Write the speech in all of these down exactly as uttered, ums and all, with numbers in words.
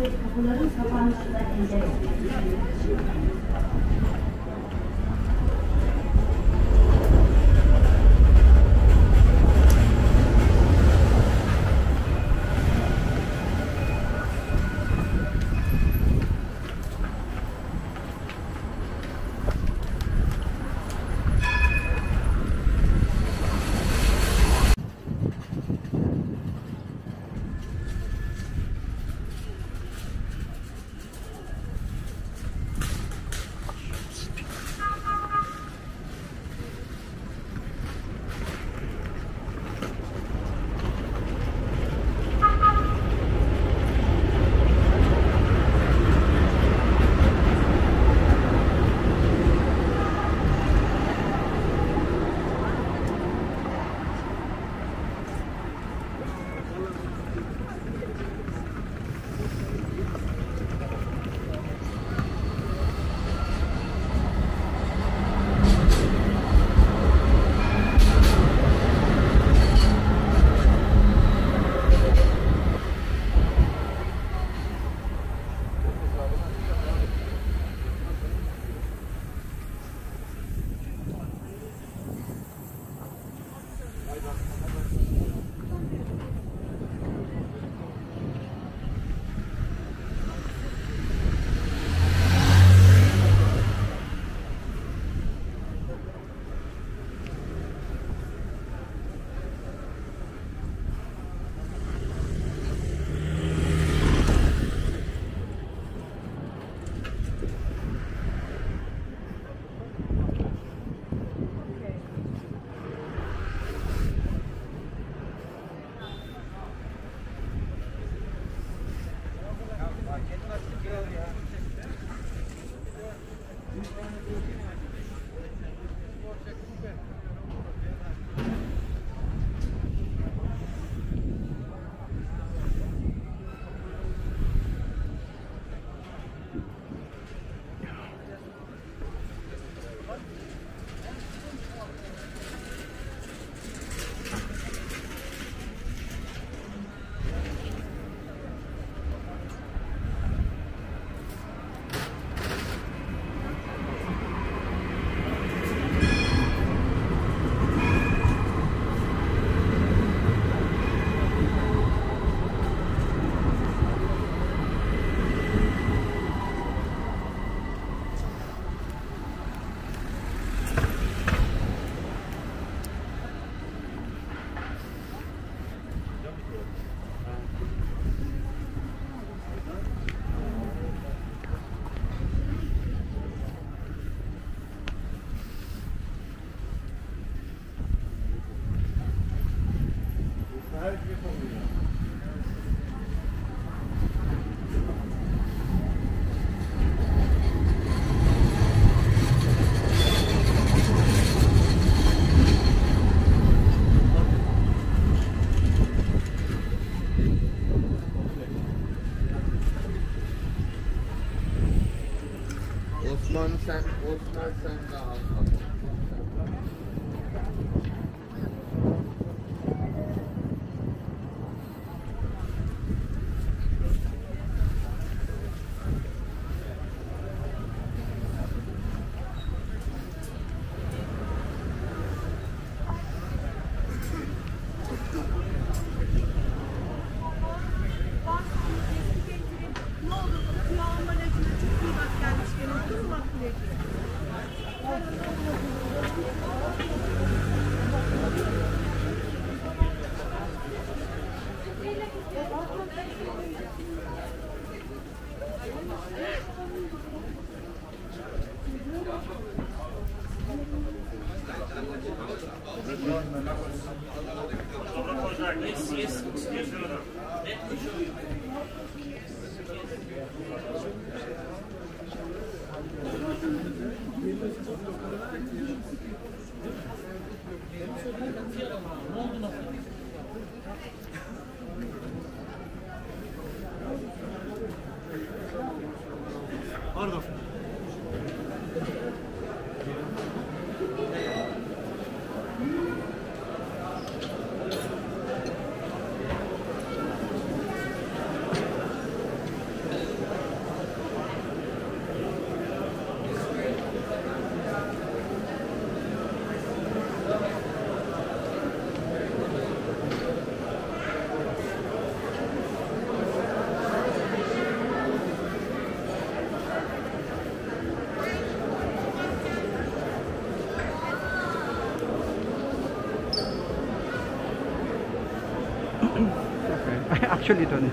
ve kapıların kapanışına engel oldu. Osman sen, Osman sen daha az. Thank you. je lui donne.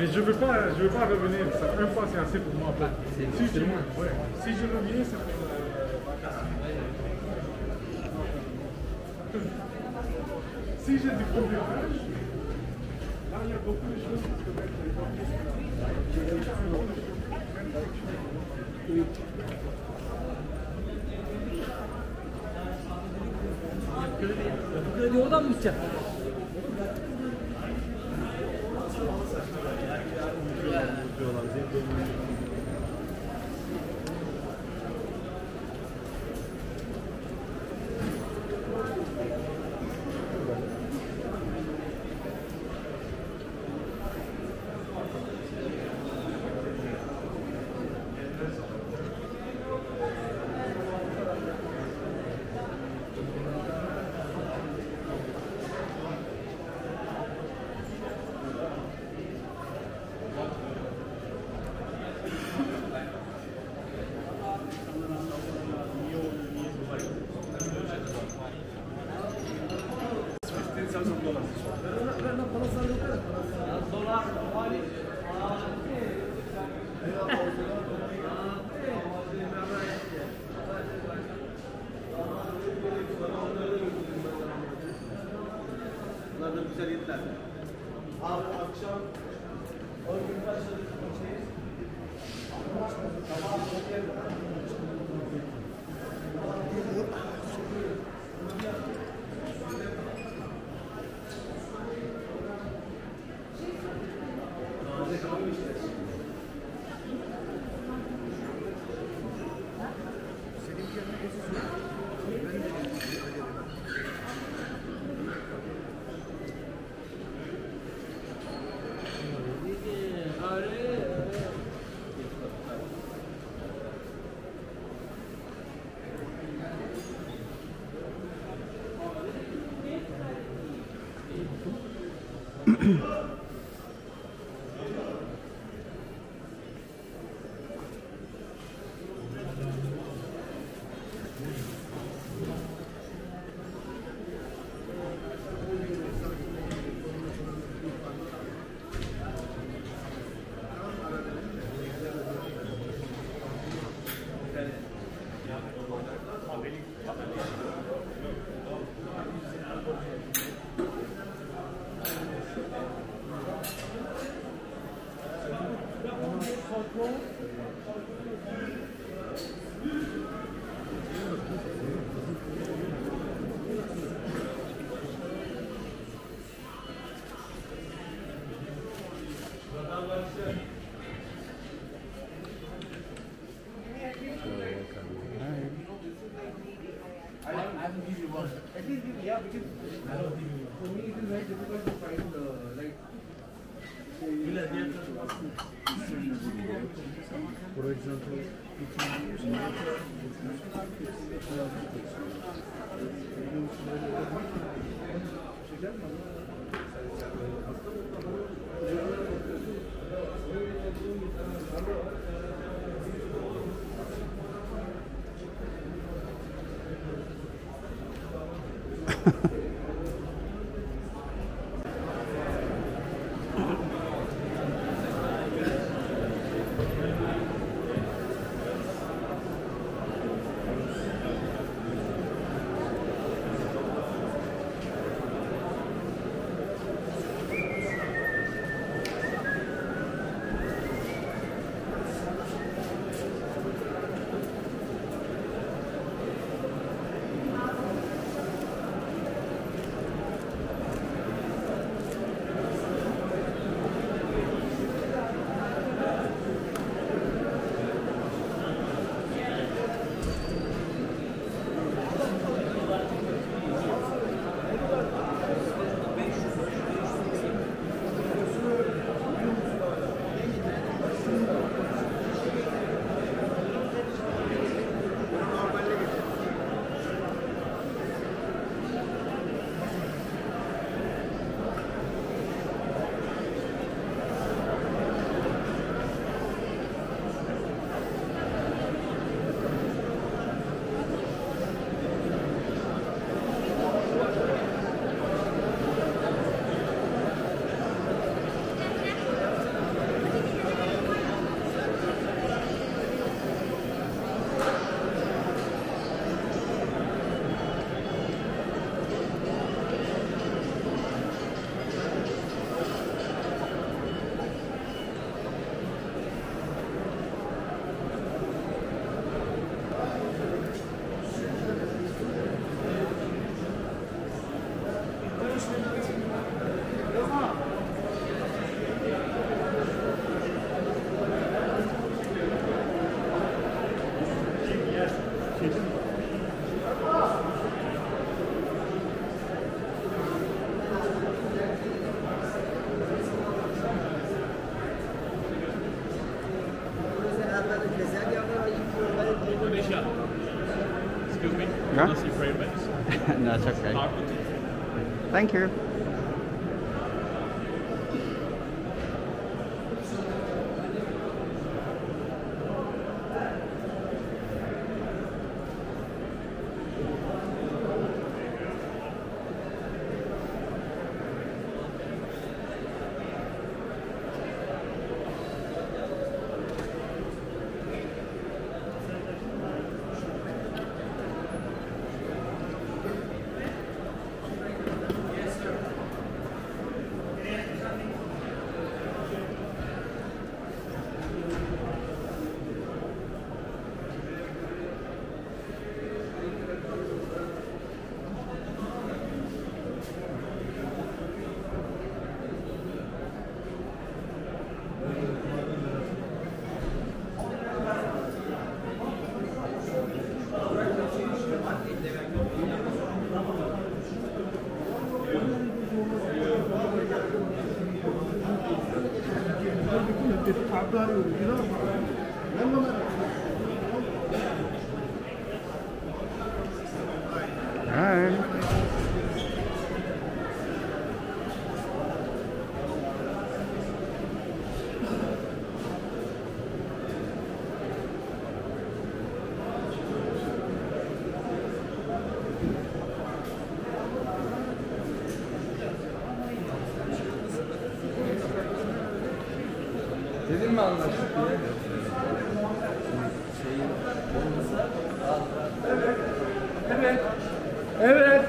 Mais je ne veux, veux pas revenir, ça, une fois c'est assez pour moi. Bah, si, je, ouais, si je reviens, c'est pour euh, si j'ai du covoiturage, là il y a beaucoup de choses qui se mettent dans les banques. güzellikler. Abi akşam on gün başladık maçayız. Tamam, çok iyi. That's okay. Thank you. Yes, sir. Dedim mi anlaştık diye? Şeyin olmasa... Evet. Evet. Evet.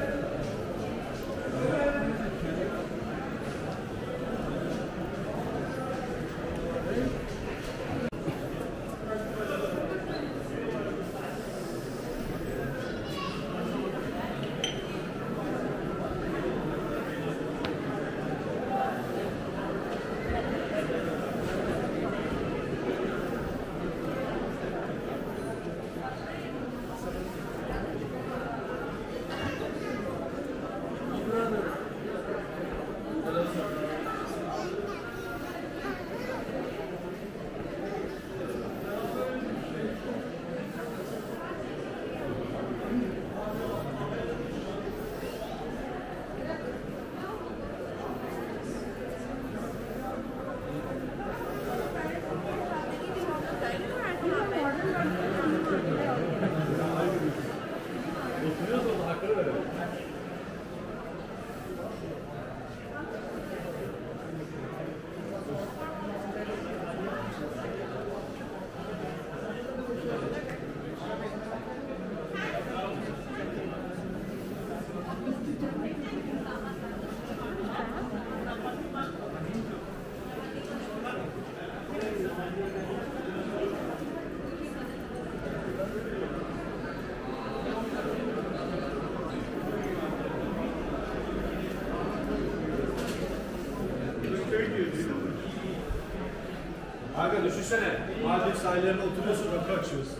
Kanka düşünsene, maden sahillerine oturuyorsun, rakı açıyorsun.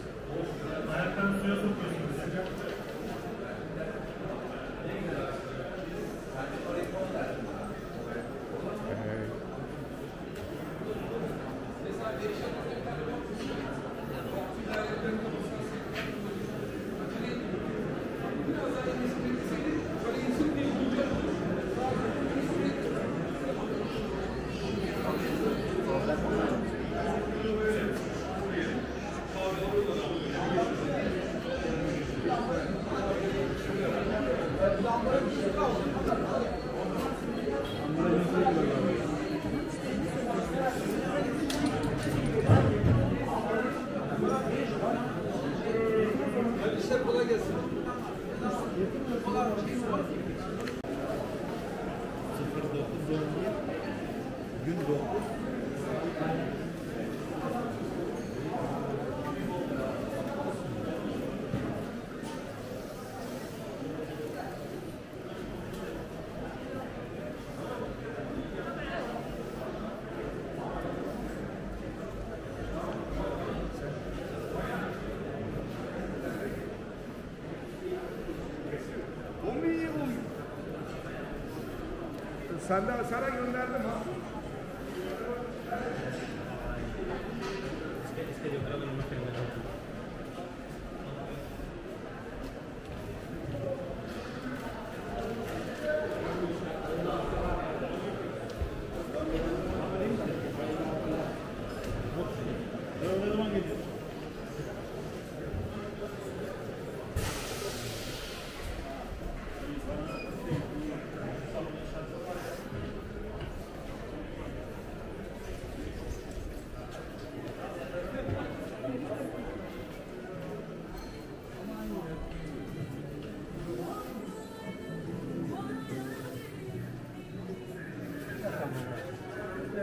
Ayaklarını suya sokuyorsun. Sen de sana gönderdim ha.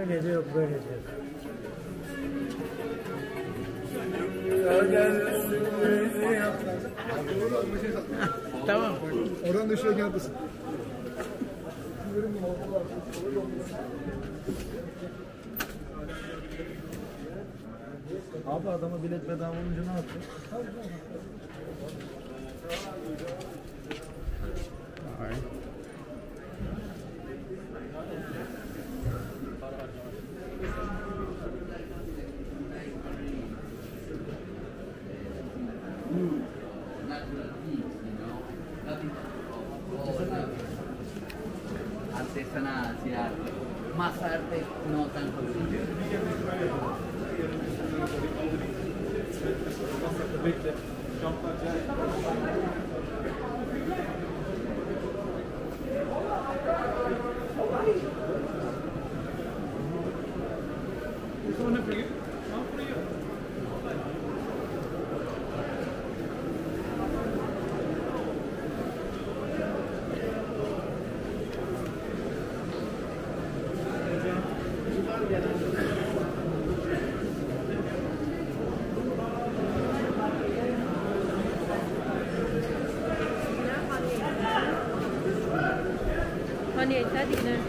Öyle diyor, böyle diyor. Tamam. Oradan düşerken atlasın. Abi adama bilet bedava olunca ne yaptı? Hayır. Para var. Hadi geç, hadi gidelim.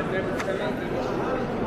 I never came out.